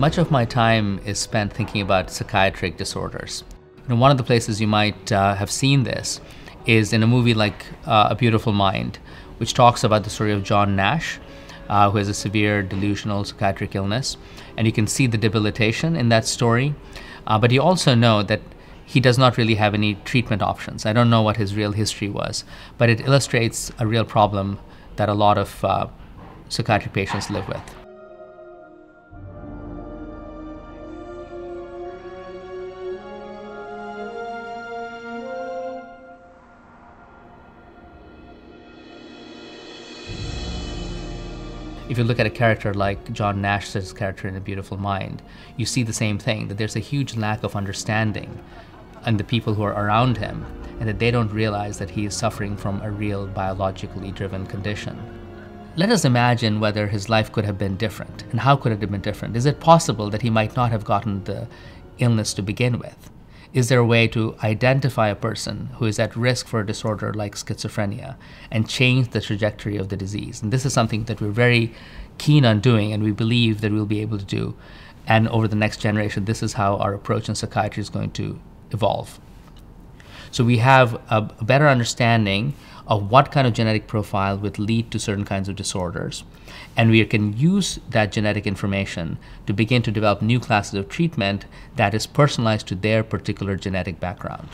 Much of my time is spent thinking about psychiatric disorders. And one of the places you might have seen this is in a movie like A Beautiful Mind, which talks about the story of John Nash, who has a severe delusional psychiatric illness. And you can see the debilitation in that story. But you also know that he does not really have any treatment options. I don't know what his real history was, but it illustrates a real problem that a lot of psychiatric patients live with. If you look at a character like John Nash's character in A Beautiful Mind, you see the same thing, that there's a huge lack of understanding in the people who are around him, and that they don't realize that he is suffering from a real biologically driven condition. Let us imagine whether his life could have been different, and how could it have been different? Is it possible that he might not have gotten the illness to begin with? Is there a way to identify a person who is at risk for a disorder like schizophrenia and change the trajectory of the disease? And this is something that we're very keen on doing, and we believe that we'll be able to do. And over the next generation, this is how our approach in psychiatry is going to evolve. So we have a better understanding of what kind of genetic profile would lead to certain kinds of disorders. And we can use that genetic information to begin to develop new classes of treatment that is personalized to their particular genetic background.